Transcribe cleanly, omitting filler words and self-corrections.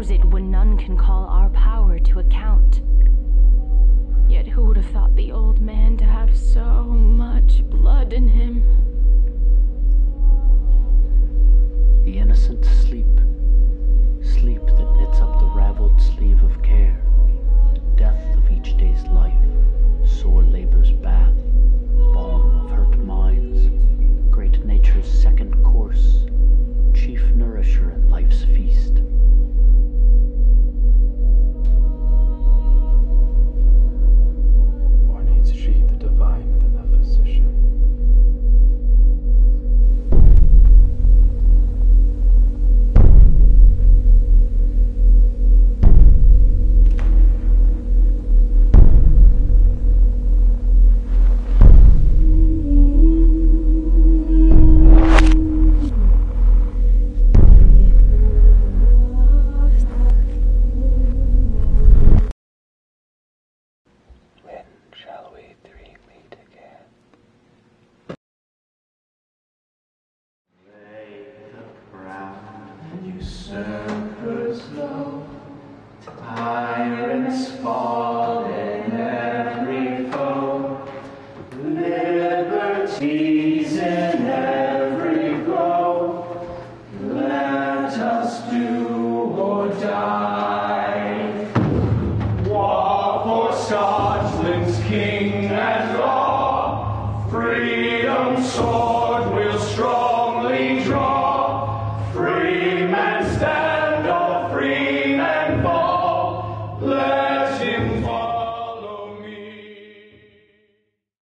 knows it when none can call our power to account. Yet who would have thought the old man to have so much blood in him? The innocent sleep. Sleep that knits up the raveled sleeve of care. Death of each day's life. Sore labor's bath. Balm of hurt minds. Great nature's second course. Chief nourisher at life's feast. More needs she, the divine, than the physician. King and law, freedom, soul.